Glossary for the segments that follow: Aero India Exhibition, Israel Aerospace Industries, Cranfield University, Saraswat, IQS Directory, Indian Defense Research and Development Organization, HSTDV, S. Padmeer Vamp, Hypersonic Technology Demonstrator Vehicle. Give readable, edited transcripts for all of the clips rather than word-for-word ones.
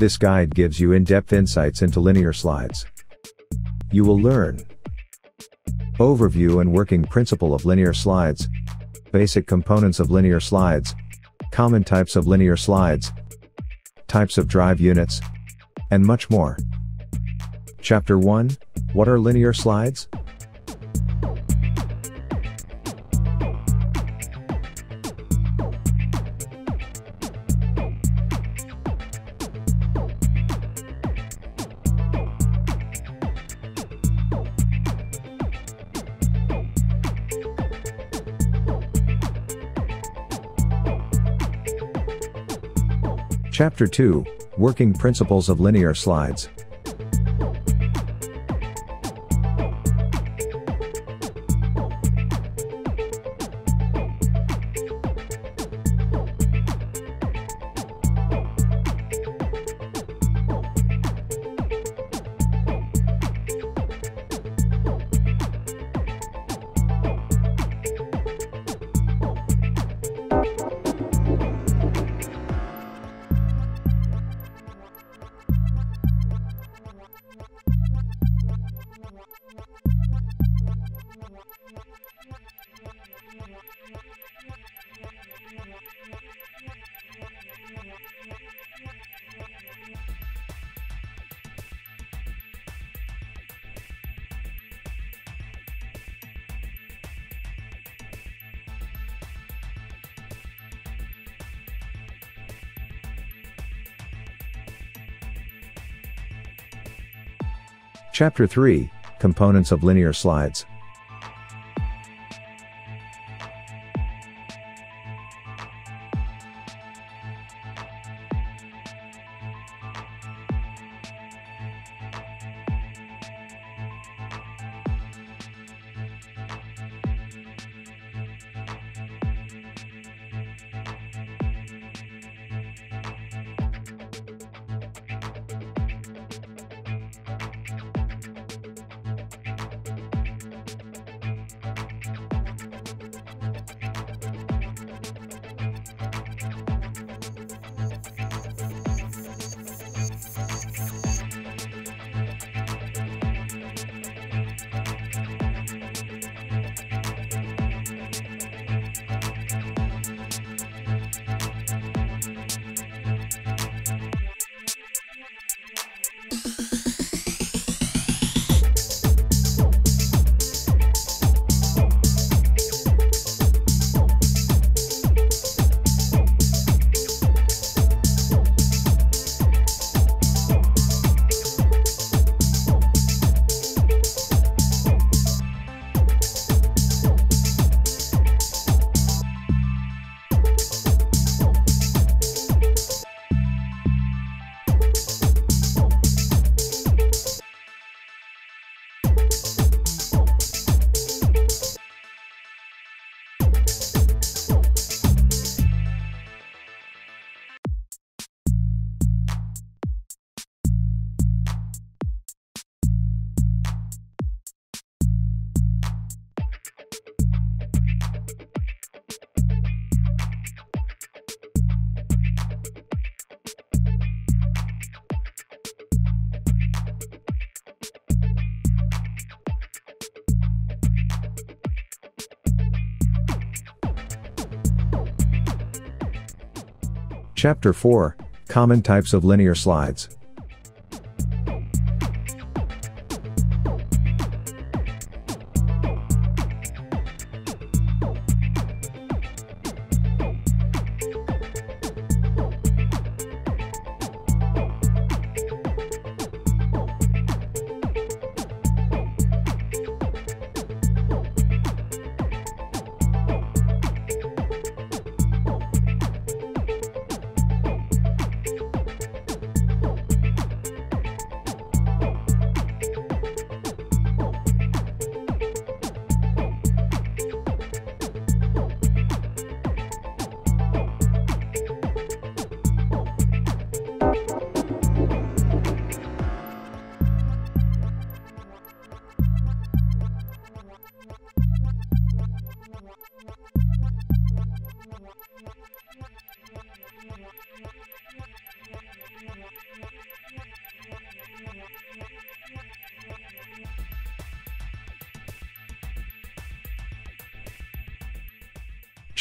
This guide gives you in-depth insights into linear slides. You will learn overview and working principle of linear slides, basic components of linear slides, common types of linear slides, types of drive units, and much more. Chapter 1: What are linear slides? Chapter 2: Working Principles of Linear Slides. Chapter 3: Components of Linear Slides. Chapter 4: Common Types of Linear Slides.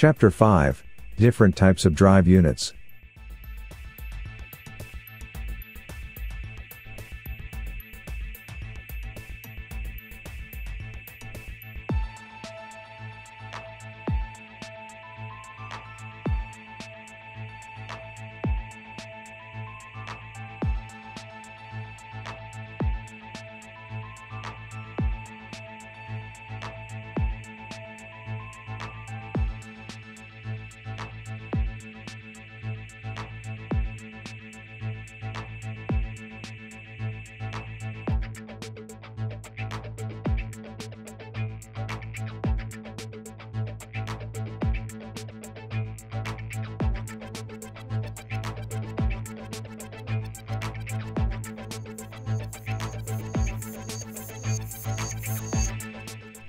Chapter 5, Different Types of Drive Units.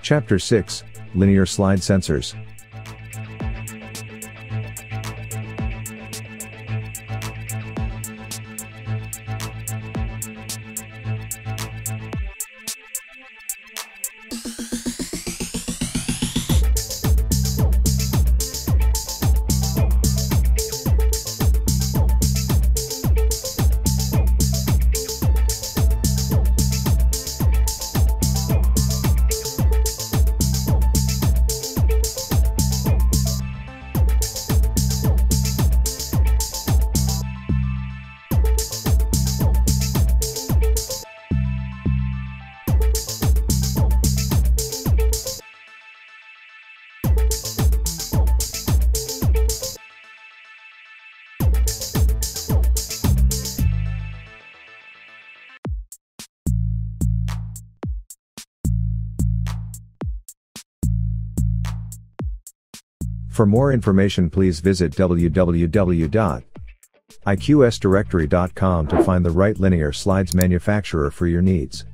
Chapter 6, Linear Slide Sensors. For more information, please visit www.iqsdirectory.com to find the right linear slides manufacturer for your needs.